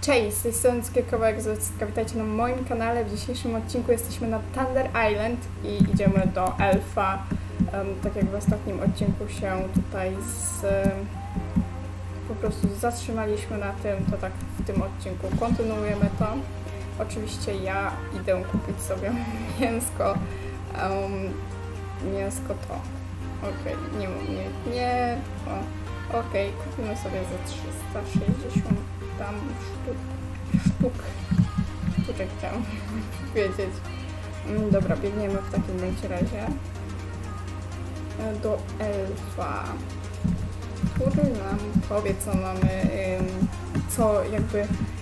Cześć, z tej strony Cukierkowa Egzorcystka. Witajcie na moim kanale. W dzisiejszym odcinku jesteśmy na Thunder Island i idziemy do elfa. Tak jak w ostatnim odcinku się tutaj po prostu zatrzymaliśmy na tym, to tak w tym odcinku kontynuujemy to. Oczywiście ja idę kupić sobie mięsko. Mięsko to. Okej, okay, nie. Okej, okay, kupimy sobie za 360 tam sztuk. Sztuczek chciałam powiedzieć. Dobra, biegniemy w takim bądź razie do elfa, który nam powie, co mamy,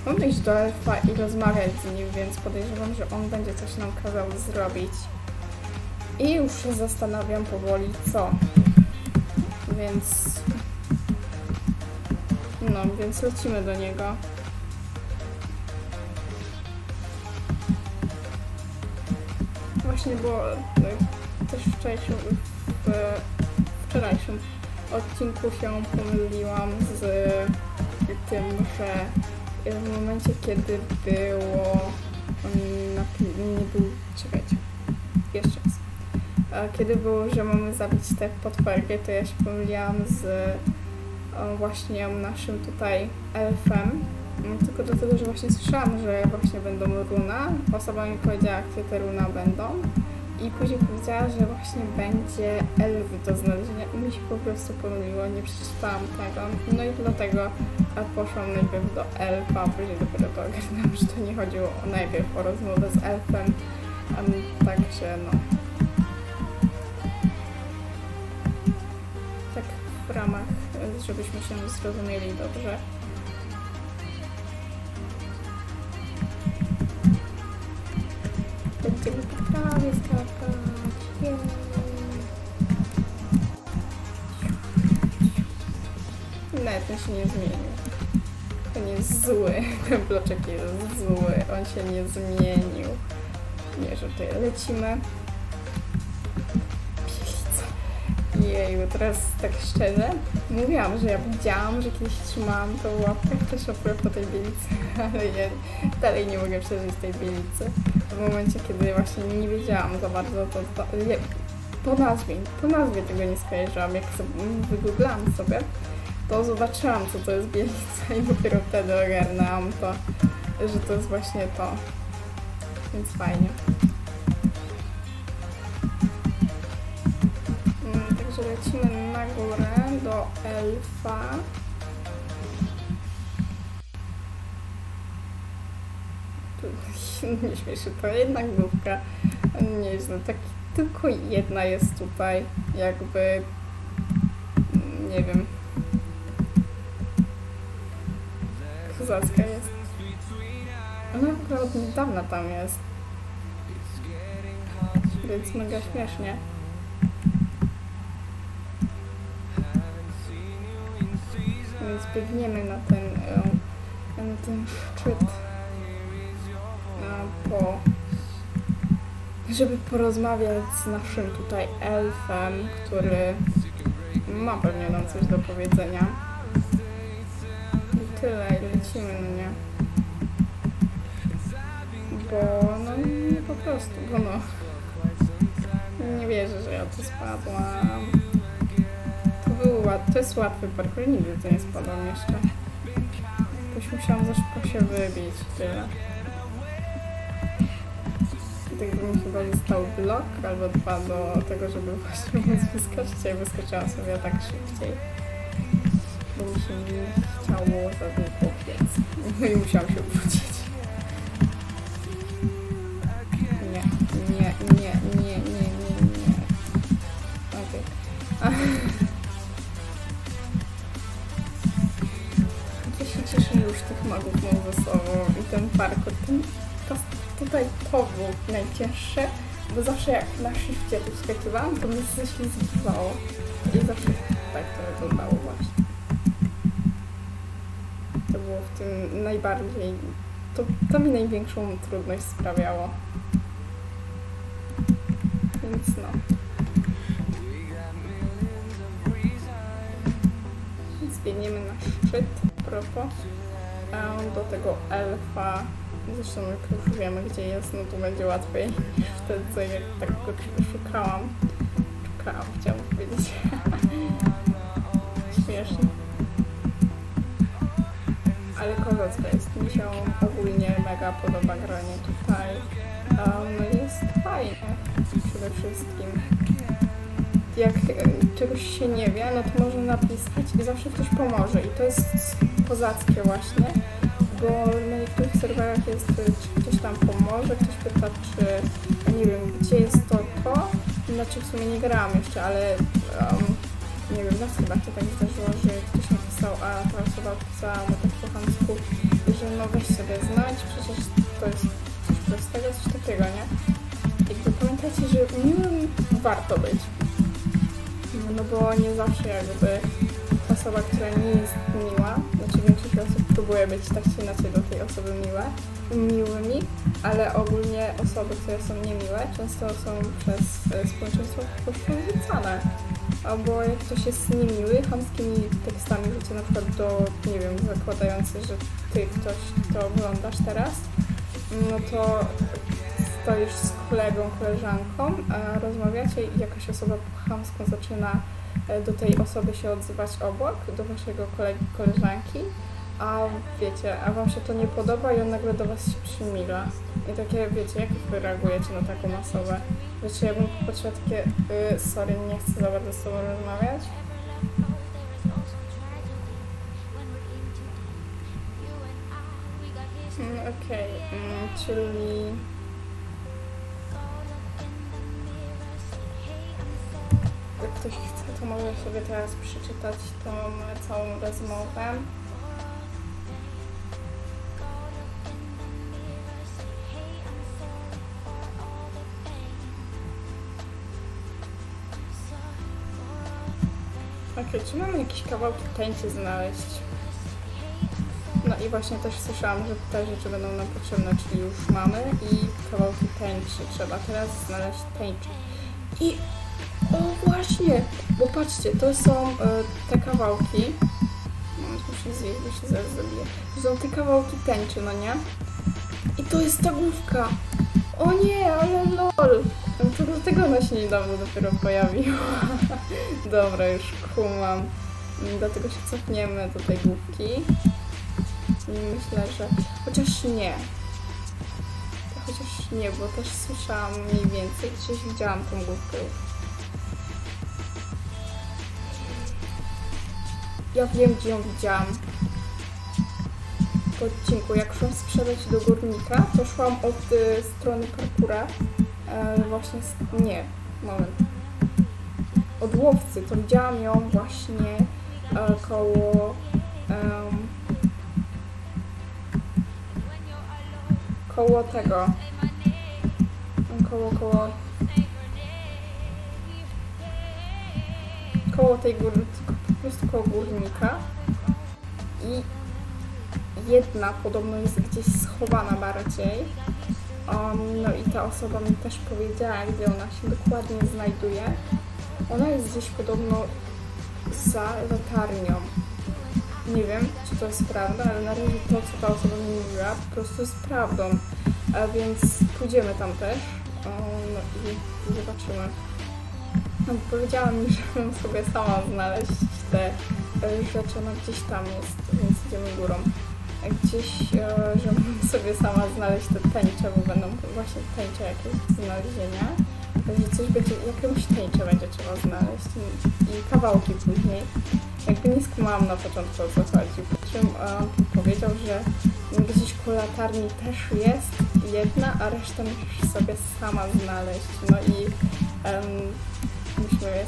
mamy iść do elfa i rozmawiać z nim, więc podejrzewam, że on będzie coś nam kazał zrobić. I już się zastanawiam powoli co. Więc... no, więc lecimy do niego. Właśnie było też w wczorajszym odcinku się pomyliłam z tym, że w momencie, kiedy było kiedy było, że mamy zabić te potworki, to ja się pomyliłam z właśnie naszym tutaj elfem, tylko dlatego, że właśnie słyszałam, że właśnie będą runa. Osoba mi powiedziała, gdzie te runa będą i później powiedziała, że właśnie będzie elf do znalezienia. Mi się po prostu pomyliło, nie przeczytałam tego, no i dlatego poszłam najpierw do elfa, a później dopiero to ogarnęłam, że to nie chodziło najpierw o rozmowę z elfem, także no. Tak w ramach, żebyśmy się zrozumieli dobrze. Będziemy po trawie skakać. Jej. Nawet ten się nie zmienił. On jest zły. Ten bloczek jest zły. On się nie zmienił. Nie, że tutaj lecimy. Jeju, teraz tak szczerze mówiłam, że ja widziałam, że kiedyś trzymałam tą łapkę też po tej bielicy, ale ja dalej nie mogę przeżyć tej bielicy. W momencie, kiedy właśnie nie wiedziałam za bardzo, po nazwie tego nie skojarzyłam, jak wygooglałam sobie, to zobaczyłam, co to jest bielica i dopiero wtedy ogarnęłam to, że to jest właśnie to, więc fajnie. Lecimy na górę do elfa. Nie śmieszy, to jedna główka. Nieźle, tak tylko jedna jest tutaj, jakby... nie wiem. Kozacka jest. Ona w ogóle od niedawna tam jest. Więc mega śmiesznie. Więc biegniemy na ten szczyt, żeby porozmawiać z naszym tutaj elfem, który ma pewnie nam coś do powiedzenia. I tyle, i lecimy, no nie? Bo no nie, po prostu, bo no. Nie wierzę, że ja tu spadłam. To jest łatwy parkour, nigdy to nie spadłam jeszcze. Boś musiałam za szybko się wybić, tyle. Gdyby mi chyba został blok albo dwa do tego, żeby właśnie móc wyskoczyć, ja wyskoczyłam sobie tak szybciej. Bo mi się nie chciało za długo biec. No i musiałam się wrócić. Nie. Okej. Okay. Już tych magów mam ze sobą i ten parkour, tutaj to było najcięższe, bo zawsze jak na shifcie tu wskakiwałam, to mnie ześlizgiwało i zawsze tak to wyglądało właśnie. To było w tym najbardziej, to mi największą trudność sprawiało. Więc no. Więc biegniemy na szczyt, a propos. do tego elfa. Zresztą jak już wiemy, gdzie jest, no to będzie łatwiej. Wtedy jak tak go szukałam, chciałam powiedzieć. Śmiesznie. Ale kozacka jest, mi się ogólnie mega podoba granie tutaj. Jest fajnie przede wszystkim. Jak czegoś się nie wie, no to można napisać i zawsze ktoś pomoże. I to jest kozackie właśnie, bo na niektórych serwerach jest, czy ktoś tam pomoże, ktoś pyta, czy nie wiem, gdzie jest to. Znaczy w sumie nie grałam jeszcze, ale nie wiem, na chyba się tak zdarzyło, że ktoś napisał, a ta osoba pisała mu tak po chamsku, że no weź sobie znać, przecież to jest coś prostego, coś takiego, nie? I pamiętajcie, że miłym warto być. No bo nie zawsze jakby osoba, która nie jest miła, znaczy większość osób próbuje być tak czy inaczej do tej osoby miłymi, ale ogólnie osoby, które są niemiłe, często są przez społeczeństwo po prostu odrzucane. Albo jak ktoś jest niemiły, chamskimi tekstami rzuca na przykład do, nie wiem, zakładający, że ty ktoś, kto oglądasz teraz, no to stoisz z kolegą, koleżanką, rozmawiacie i jakaś osoba po chamsku zaczyna do tej osoby się odzywać obok, do waszego kolegi, koleżanki, a wiecie, a wam się to nie podoba i on nagle do was się przymila. I takie, wiecie, jak wy reagujecie na taką osobę? Wiecie, ja bym popatrzyła takie, sorry, nie chcę za bardzo z sobą rozmawiać. Okej, czyli... Jak ktoś chce, to może sobie teraz przeczytać tą całą rozmowę. Okej, czy mamy jakieś kawałki tańczy znaleźć? No i właśnie też słyszałam, że te rzeczy będą nam potrzebne, czyli już mamy i kawałki tańczy. Trzeba teraz znaleźć tańczy. I... O właśnie, bo patrzcie, to są te kawałki. Muszę zjeść, bo się zaraz zabiję. To są te kawałki tęczy, no nie? I to jest ta główka. O nie, ale lol. Do tego ona się niedawno dopiero pojawiła. Dobra, już kumam. Dlatego się cofniemy do tej główki. Myślę, że... Chociaż nie. Chociaż nie, bo też słyszałam mniej więcej, gdzieś widziałam tą główkę. Ja wiem, gdzie ją widziałam. Po odcinku, jak szłam sprzedać do górnika, to szłam od strony parkura. Właśnie... nie, moment. Od łowcy, to widziałam ją właśnie koło... koło tego. Koło tej góry. Po prostu koło górnika i jedna podobno jest gdzieś schowana bardziej, no i ta osoba mi też powiedziała, gdzie ona się dokładnie znajduje. Ona jest gdzieś podobno za latarnią. Nie wiem, czy to jest prawda, ale na razie to, co ta osoba mi mówiła, po prostu jest prawdą, więc pójdziemy tam też, no i zobaczymy. No, powiedziała mi, że mam sobie sama znaleźć te rzeczy, ona gdzieś tam jest, więc idziemy górą. Gdzieś, że mam sobie sama znaleźć te tęcze, bo będą właśnie tęcze jakieś znalezienia. Że coś będzie, jakąś tęczę będzie trzeba znaleźć i kawałki później. Jakby nie skumałam na początku, o co chodzi. Po czym powiedział, że gdzieś ku latarni też jest jedna, a resztę musisz sobie sama znaleźć. No i musimy je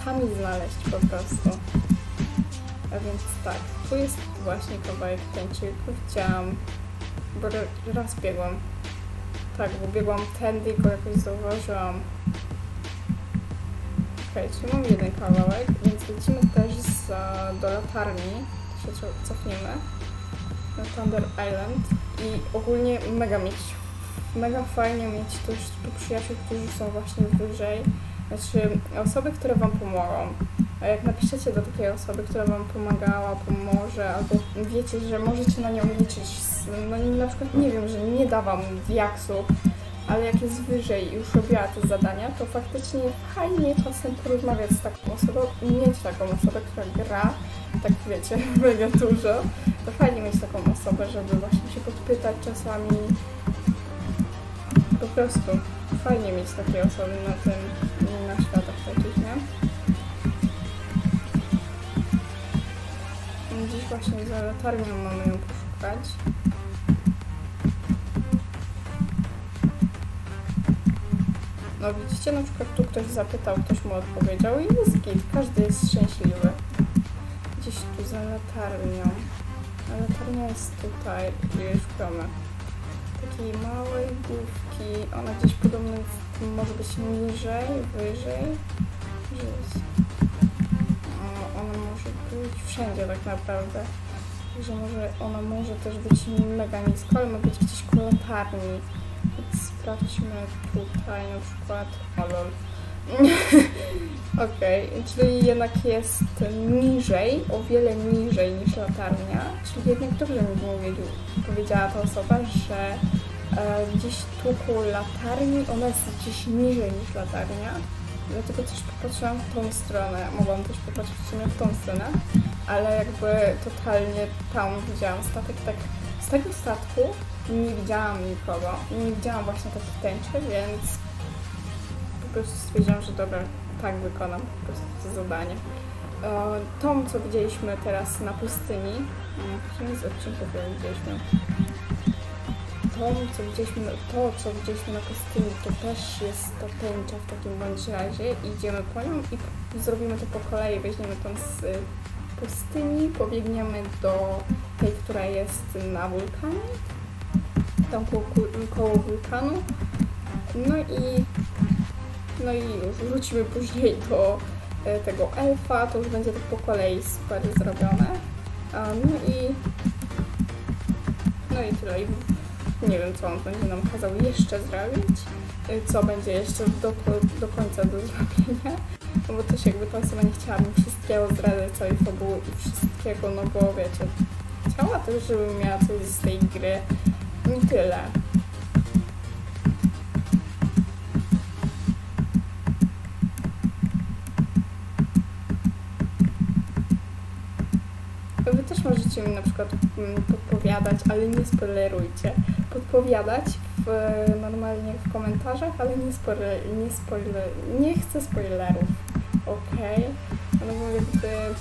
sami znaleźć po prostu. A więc tak, tu jest właśnie kawałek tęczy, chciałam, bo raz biegłam. Tak, bo biegłam tędy i go jakoś zauważyłam. Okej, czyli mam jeden kawałek, więc lecimy też do latarni. To się cofniemy na Thunder Island i ogólnie mega fajnie mieć też tu przyjaciół, którzy są właśnie wyżej. Znaczy osoby, które wam pomogą. A jak napiszecie do takiej osoby, która wam pomagała, pomoże, albo wiecie, że możecie na nią liczyć, no na przykład nie wiem, że nie da wam jaksu, ale jak jest wyżej i już robiła te zadania, to faktycznie fajnie czasem porozmawiać z taką osobą i mieć taką osobę, która gra, tak wiecie, mega dużo, to fajnie mieć taką osobę, żeby właśnie się podpytać czasami. Po prostu fajnie mieć takie osoby na tym, na światach takich, nie? Dziś właśnie za latarnią mamy ją poszukać. No widzicie, na przykład tu ktoś zapytał, ktoś mu odpowiedział i jest git, każdy jest szczęśliwy. Gdzieś tu za latarnią. A latarnia jest tutaj, szukamy takiej małej główki, ona gdzieś podobno może być niżej, wyżej. Ona może być wszędzie tak naprawdę. Także może ona może też być mega nisko, ale ma być gdzieś koło latarni. Sprawdźmy tutaj na przykład, alol. Okej, czyli jednak jest niżej, o wiele niżej niż latarnia, czyli jednak dobrze mi powiedziała ta osoba, że gdzieś tu koło latarni ona jest gdzieś niżej niż latarnia, dlatego też popatrzyłam w tą stronę, mogłam też popatrzeć w tą stronę, ale jakby totalnie tam widziałam statek, tak z tego statku nie widziałam nikogo, nie widziałam właśnie takich tęczy, więc po prostu stwierdziłam, że dobra, tak wykonam po prostu to zadanie. Tą, co widzieliśmy teraz na pustyni, w którymś z odcinków widzieliśmy, to, co widzieliśmy na pustyni, to też jest to tęcza w takim bądź razie. Idziemy po nią i zrobimy to po kolei, weźmiemy tą z pustyni, pobiegniemy do tej, która jest na wulkanie, tam koło wulkanu, no i wrócimy później do tego elfa, to już będzie tak po kolei super zrobione. No i tyle. I nie wiem, co on będzie nam kazał jeszcze zrobić, co będzie jeszcze do końca do zrobienia, no bo też jakby ta osoba nie chciała mi wszystkiego zdradzać, całej fabuły i wszystkiego, no bo wiecie, chciała też, żebym miała coś z tej gry i tyle. Wy też możecie mi na przykład podpowiadać, ale nie spoilerujcie. Podpowiadać normalnie w komentarzach, ale nie chcę spoilerów, okej? No bo jakby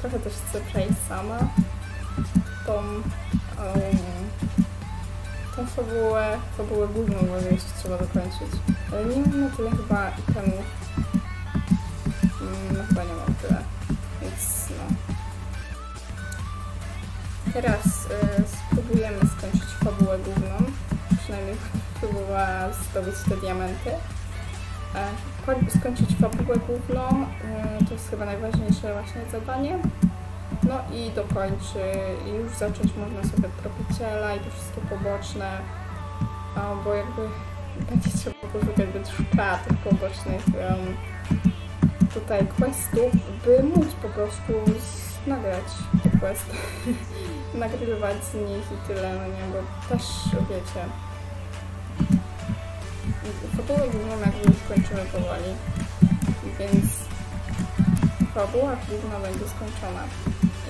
trochę też chcę przejść sama tą fabułę główną, bo jeszcze trzeba dokończyć. Ale nie mam na tyle chyba itemów. No chyba nie mam tyle, więc no. Teraz spróbujemy skończyć fabułę główną, przynajmniej próbowała zdobyć te diamenty. Skończyć fabułę główną, to jest chyba najważniejsze właśnie zadanie. No i dokończy, i już zacząć można sobie od tropiciela i te wszystkie poboczne, bo jakby będzie trzeba poszukać do szuka tych pobocznych tutaj questów, by móc po prostu nagrać te questy, nagrywać z nich i tyle, no nie, bo też wiecie, fabułę główną jakby już kończymy powoli, więc fabuła główna będzie skończona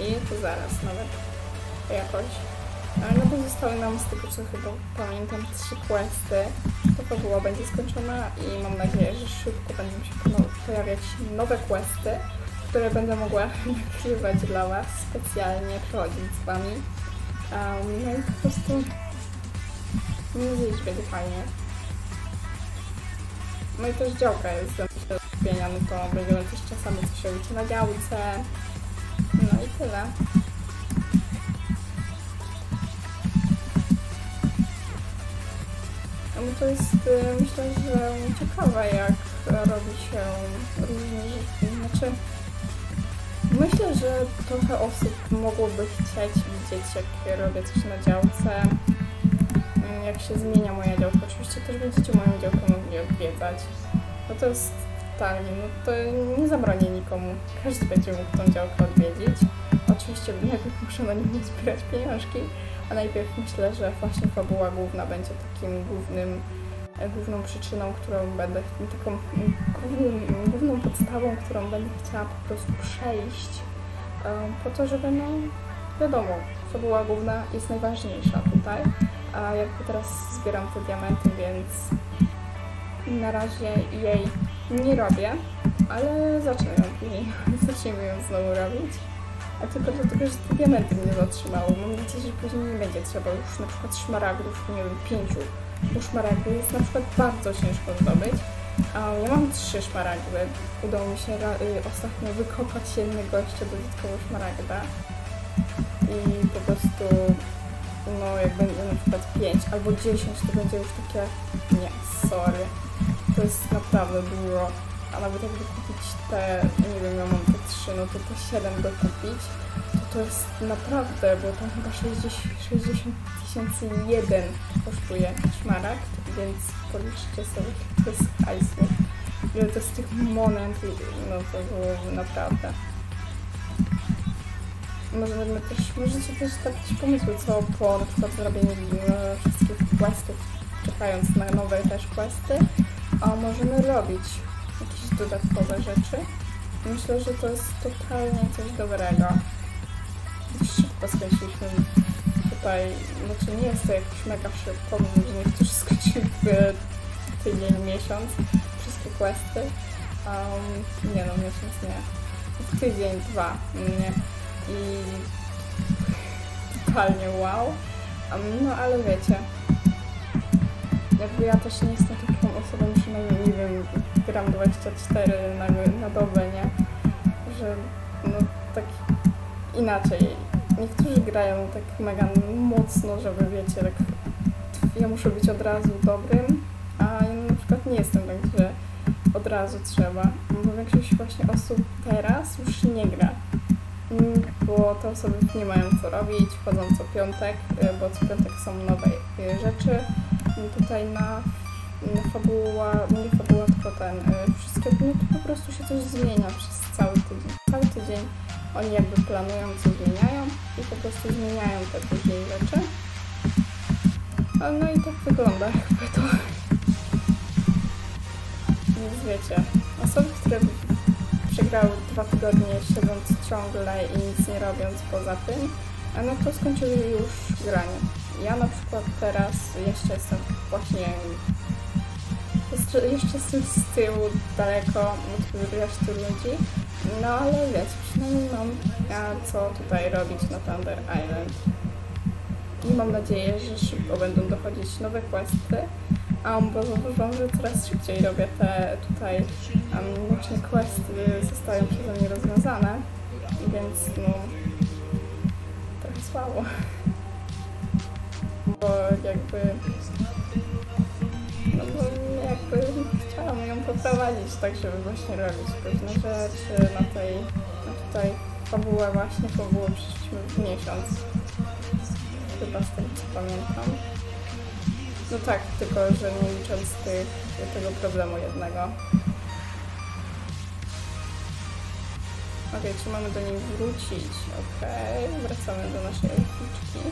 i to zaraz nawet jakoś, ale no bo zostały nam z tego, co chyba pamiętam, 3 questy, to fabuła będzie skończona i mam nadzieję, że szybko będą się pojawiać nowe questy, które będę mogła nagrywać dla was, specjalnie przechodzić z wami. No i po prostu nie wiedzieć, będzie fajnie. No i też działka jest do kupienia, no to będziemy też czasami coś robić na działce. No i tyle. No to jest, myślę, że ciekawe, jak robi się różne rzeczy. Znaczy, myślę, że trochę osób mogłoby chcieć widzieć, jak robię coś na działce, jak się zmienia moja działka. Oczywiście też będziecie moją działkę mogli odwiedzać. No to jest totalnie, no to nie zabronię nikomu. Każdy będzie mógł tą działkę odwiedzić. Oczywiście najpierw muszę na nim zbierać pieniążki, a najpierw myślę, że właśnie fabuła główna będzie takim główną przyczyną, którą będę, taką główną podstawą, którą będę chciała po prostu przejść, po to, żeby, no wiadomo, fabuła główna jest najważniejsza tutaj, a jakby teraz zbieram te diamenty, więc na razie jej nie robię, ale zacznę ją później, zaczniemy ją znowu robić. A tylko dlatego, że te diamenty mnie zatrzymały. Mam nadzieję, że później nie będzie trzeba już na przykład szmaragdów, nie wiem, 5, bo szmaragdy jest na przykład bardzo ciężko zdobyć. A ja mam 3 szmaragdy. Udało mi się ostatnio wykopać jednego jeszcze dodatkowo szmaragda. I po prostu, no jak będzie na przykład 5 albo 10, to będzie już takie, nie, sorry. To jest naprawdę dużo. A nawet jakby kupić te, nie wiem, ja mam te 3, no to te 7 do kupić, to jest naprawdę, bo tam chyba 60 tysięcy jeden kosztuje szmaragd, więc policzcie sobie, to jest hajsu. Ile to z tych monet, no to było naprawdę. Możecie też dawać pomysły, co po na przykład zrobieniu wszystkich questów, czekając na nowe też questy, a możemy robić jakieś dodatkowe rzeczy. Myślę, że to jest totalnie coś dobrego. Szybko skończyliśmy tutaj, znaczy nie jest to jakoś mega szybko, bo niektórzy skończyli w tydzień, miesiąc wszystkie questy. Nie no, miesiąc nie. W tydzień, 2, nie. I totalnie wow. No ale wiecie, jakby ja też nie jestem taką osobą, że nie wiem, gram 24 na dobę, nie? Że no tak inaczej. Niektórzy grają tak mega mocno, żeby wiecie, tak ja muszę być od razu dobrym, a ja na przykład nie jestem tak, że od razu trzeba. Bo większość właśnie osób teraz już nie gra. Bo te osoby nie mają co robić, wchodzą co piątek, bo co piątek są nowe rzeczy. Tutaj na fabuła, nie fabuła, tylko ten, wszystkie dni po prostu się coś zmienia przez cały tydzień. Cały tydzień oni jakby planują, co zmieniają i po prostu zmieniają te później rzeczy. No i tak wygląda jakby to. Więc wiecie, osoby, które przegrały 2 tygodnie siedząc ciągle i nic nie robiąc poza tym, no to skończyli już granie. Ja na przykład teraz jeszcze jestem właśnie, jeszcze jestem z tyłu daleko od reszty ludzi, no ale wiecie, przynajmniej mam co tutaj robić na Thunder Island. I mam nadzieję, że szybko będą dochodzić nowe questy, bo zauważam, że coraz szybciej robię te tutaj właśnie questy, zostają przeze mnie rozwiązane, więc no trochę słabo. Bo jakby, no bo jakby chciałam ją poprowadzić tak, żeby właśnie robić różne rzeczy na tej, tutaj fabułę właśnie, fabułę przyszliśmy w miesiąc, chyba z tego co pamiętam. No tak, tylko że nie licząc tego problemu jednego. Okej, czy mamy do niej wrócić? Okej, wracamy do naszej elficzki.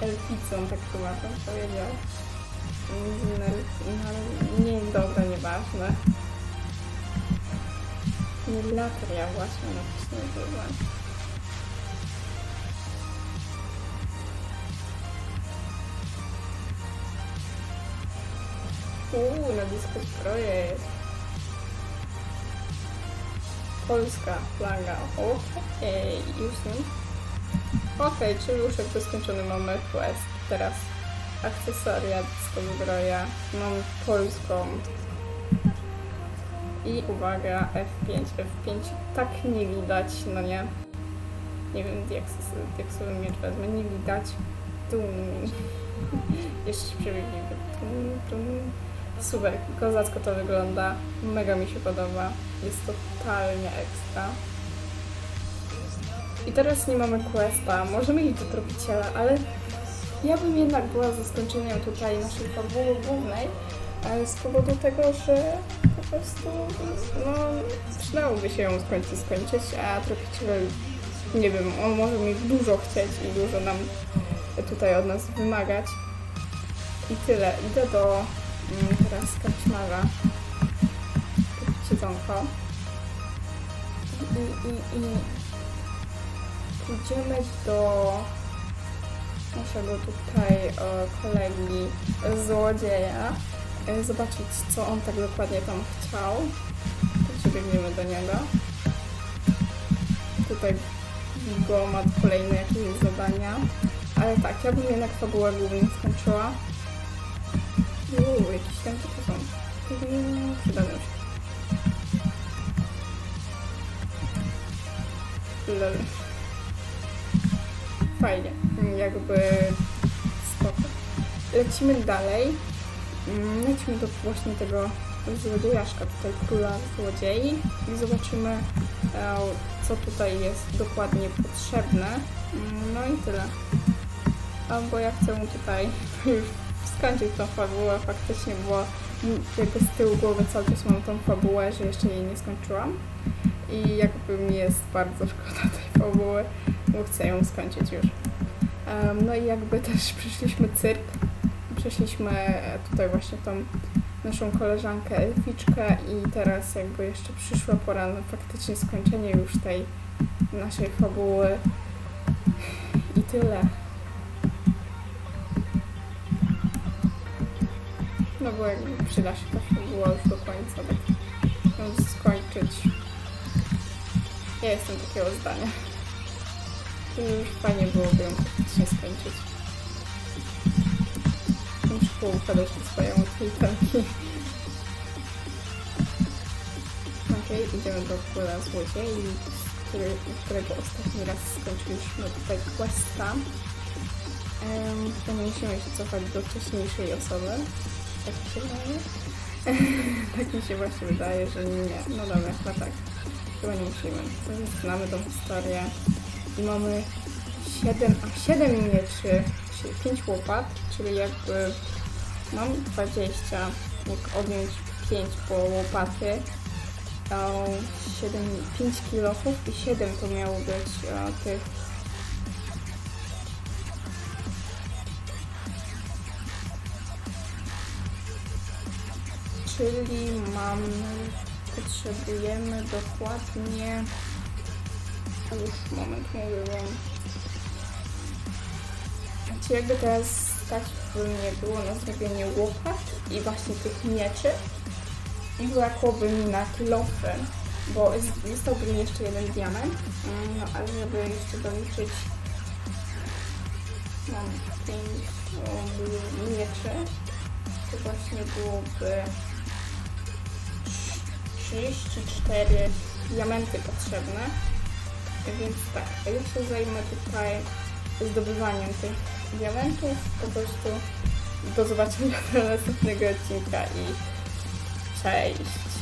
Elficą, tak chyba to powiedział. Nie jest dobre, nieważne. Nie latria właśnie, no to się nazywa. Na disco stroje jest. Polska flaga. Okej, już nie. Okej, czyli już jakby skończony mamy quest. Teraz akcesoria, zbroja, mam polską. I uwaga, F5. Tak nie widać, no nie. Nie wiem, jak sobie miecz wezmę, nie widać. Jeszcze przebiegniemy. Super, kozacko to wygląda. Mega mi się podoba. Jest totalnie ekstra. I teraz nie mamy questa, możemy iść do tropiciela, ale ja bym jednak była za skończeniem tutaj naszej fabuły głównej, z powodu tego, że po prostu no, przydałoby się ją w końcu skończyć, a tropiciel, nie wiem, on może mi dużo chcieć i dużo nam tutaj od nas wymagać. I tyle. Idę do teraz kaczmarza. Siedzonko. I idziemy do naszego tutaj kolegi złodzieja, zobaczyć, co on tak dokładnie tam chciał. Przebiegniemy do niego. Tutaj go ma kolejne jakieś zadania. Ale tak, ja bym jednak fabułę głównie skończyła. Jakieś tam to są. Przydadzą się. Fajnie, jakby spoko. Lecimy dalej. Lecimy do właśnie tego złodziejaszka, tutaj króla złodziei i zobaczymy, co tutaj jest dokładnie potrzebne. No i tyle. Bo ja chcę mu tutaj już skończyć tą fabułę faktycznie, bo jakby z tyłu głowy cały czas mam tą fabułę, że jeszcze jej nie skończyłam. I jakby mi jest bardzo szkoda tej fabuły, bo chcę ją skończyć już. No i jakby też przeszliśmy cyrk, przeszliśmy tutaj właśnie tą naszą koleżankę Elficzkę i teraz jakby jeszcze przyszła pora na faktycznie skończenie już tej naszej fabuły. I tyle. No bo jakby przyda się ta fabuła już do końca, tak ją skończyć. Ja jestem takiego zdania. To już fajnie byłoby ją faktycznie skończyć. Muszę poukładać swoją utkwitanki. Okej, idziemy do króla złodziei, którego ostatni raz skończyliśmy tutaj questa. To nie musimy się cofać do wcześniejszej osoby. Tak mi się wydaje? Tak mi się właśnie wydaje, że nie. No dobra, chyba tak. Chyba nie musimy. Znamy tą historię. I mamy 7 mieczy, 5 łopat, czyli jakby mam 20, jak odjąć 5 po łopaty, to 5 kilochów i 7 to miało być tych... Czyli mam... Potrzebujemy dokładnie... Już moment, mówię wam. Znaczy jakby teraz tak nie było na zrobienie łopat i właśnie tych mieczy i brakłoby mi na kilofy, bo zostałby mi jeszcze jeden diament. No ale żeby jeszcze doliczyć... Mam 5 mieczy. To właśnie byłoby... 34 diamenty potrzebne, więc tak, ja się zajmę tutaj zdobywaniem tych diamentów, po prostu do zobaczenia na następnego odcinka i cześć!